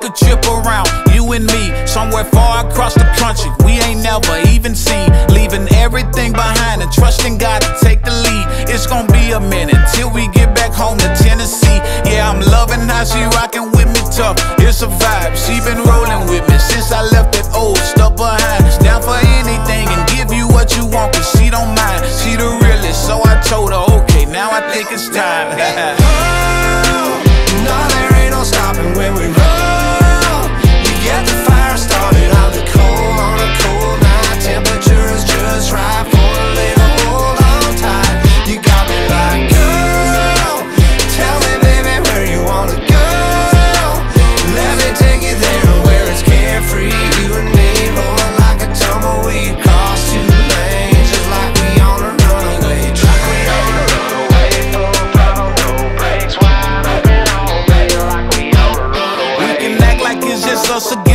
take a trip around, you and me, somewhere far across the country we ain't never even seen, leaving everything behind and trusting God to take the lead. It's gonna be a minute till we get back home to Tennessee. Yeah, I'm loving how she rocking with me tough, it's a vibe. She been rolling with me since I left that old stuff behind. It's down for anything and give you what you want, cause she don't mind. She the realest, so I told her, okay, now I think it's time. Us again.